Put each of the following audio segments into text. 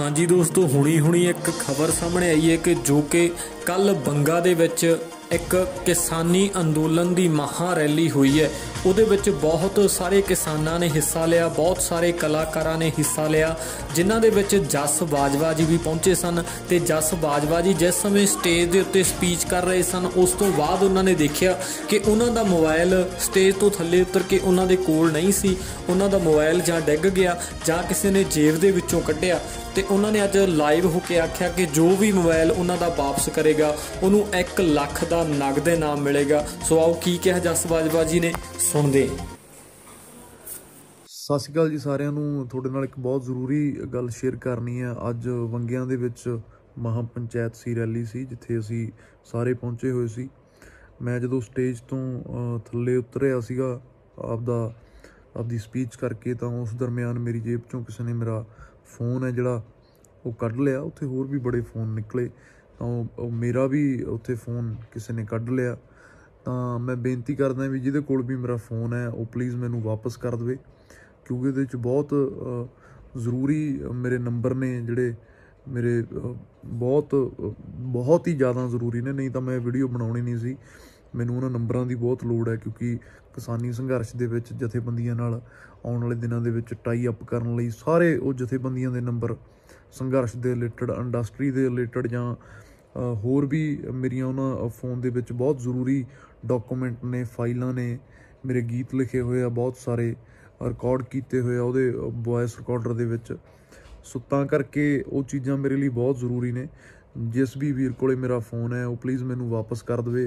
हाँ जी दोस्तों, हुणी एक खबर सामने आई है कि जो कि कल बंगा दे विच एक किसानी अंदोलन की महा रैली हुई है। उहदे विच बहुत सारे किसानों ने हिस्सा लिया, बहुत सारे कलाकारों ने हिस्सा लिया, जिन्हां दे विच जस बाजवा जी भी पहुँचे सन। तो जस बाजवा जी जिस समय स्टेज के उत्ते स्पीच कर रहे सन, उस तो बाद उन्होंने देखा कि उन्हों का मोबाइल स्टेज तो थले उतर के उन्होंने कोल नहीं सी। उन्हों का मोबाइल जां डिग गया जां किसी ने जेब दे विचों कढिया। तो उन्होंने अज लाइव होकर आख्या कि जो भी मोबाइल उन्हों का वापस करेगा उन्हों 1 लाख का नगद इनाम मिलेगा। सो आओ की कहा जस बाजवा जी ने, सुनते। सत श्री अकाल जी सारिਆਂ ਨੂੰ, ਤੁਹਾਡੇ ਨਾਲ ਇੱਕ बहुत ਜ਼ਰੂਰੀ गल शेयर करनी है। अज ਵੰਗਿਆਂ ਦੇ ਵਿੱਚ ਮਹਾ ਪੰਚਾਇਤ ਸੀ रैली ਸੀ, ਜਿੱਥੇ ਅਸੀਂ सारे पहुँचे हुए सी। मैं जो स्टेज तो ਥੱਲੇ ਉਤਰਿਆ ਸੀਗਾ ਆਪਦੀ स्पीच करके, तो उस दरम्यान मेरी जेब चों किसी ने मेरा फोन है जोड़ा वो कढ़ लिया। उत्थे होर भी बड़े फोन निकले, तो मेरा भी उत्थे फोन किसी ने कढ़ लिया। तो मैं बेनती करदा भी जिहदे कोल भी मेरा फोन है वो प्लीज़ मैनू वापस कर दे, क्योंकि इहदे विच बहुत जरूरी मेरे नंबर ने जिहड़े मेरे बहुत ही ज़्यादा जरूरी ने, नहीं तो मैं वीडियो बनाउणी नहीं सी। ਮੈਨੂੰ ਉਹਨਾਂ ਨੰਬਰਾਂ ਦੀ ਬਹੁਤ ਲੋੜ ਹੈ, ਕਿਉਂਕਿ ਕਿਸਾਨੀ ਸੰਘਰਸ਼ ਦੇ ਵਿੱਚ ਜਥੇਬੰਦੀਆਂ ਨਾਲ ਆਉਣ ਵਾਲੇ ਦਿਨਾਂ ਦੇ ਵਿੱਚ ਟਾਈ ਅਪ ਕਰਨ ਲਈ ਸਾਰੇ ਉਹ ਜਥੇਬੰਦੀਆਂ ਦੇ ਨੰਬਰ ਸੰਘਰਸ਼ ਦੇ ਰਿਲੇਟਡ, ਇੰਡਸਟਰੀ ਦੇ ਰਿਲੇਟਡ ਜਾਂ ਹੋਰ ਵੀ ਮੇਰੀਆਂ ਉਹਨਾਂ ਫੋਨ ਦੇ ਵਿੱਚ ਬਹੁਤ ਜ਼ਰੂਰੀ ਡਾਕੂਮੈਂਟ ਨੇ, ਫਾਈਲਾਂ ਨੇ। ਮੇਰੇ ਗੀਤ ਲਿਖੇ ਹੋਏ ਆ ਬਹੁਤ ਸਾਰੇ, ਰਿਕਾਰਡ ਕੀਤੇ ਹੋਏ ਆ ਉਹਦੇ ਵੌਇਸ ਰਿਕਾਰਡਰ ਦੇ ਵਿੱਚ। ਸੋ ਤਾਂ ਕਰਕੇ ਉਹ ਚੀਜ਼ਾਂ ਮੇਰੇ ਲਈ ਬਹੁਤ ਜ਼ਰੂਰੀ ਨੇ। जिस भी वीर कोले मेरा फोन है वो प्लीज़ मैनू वापस कर दे।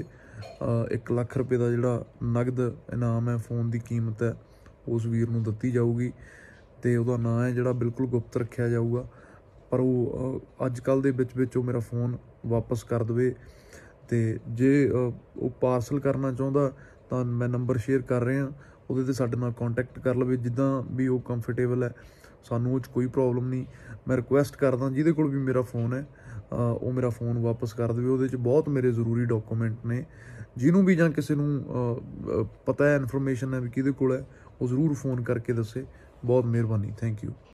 1 लाख रुपये का जोड़ा नगद इनाम है, फोन की कीमत है, उस वीर नू दिती जाऊगी। तो वह नाँ है जोड़ा बिल्कुल गुप्त रखा जाऊगा, पर वो अजकल दे विच विच मेरा फोन वापस कर दे। तो जे वो पार्सल करना चाहता तो मैं नंबर शेयर कर रहा, वो साडे नाल कॉन्टैक्ट कर लवे, जिदा भी वो कंफर्टेबल है, सानू कोई प्रॉब्लम नहीं। मैं रिक्वेस्ट करदा जिहदे कोल भी मेरा फोन है वो मेरा फोन वापस कर दे। वो बहुत मेरे जरूरी डॉकूमेंट ने, जिन्हों भी जां किसी नूं पता है, इनफॉर्मेशन है भी किहदे कोल है, वो जरूर फोन करके दसे। बहुत मेहरबानी, थैंक यू।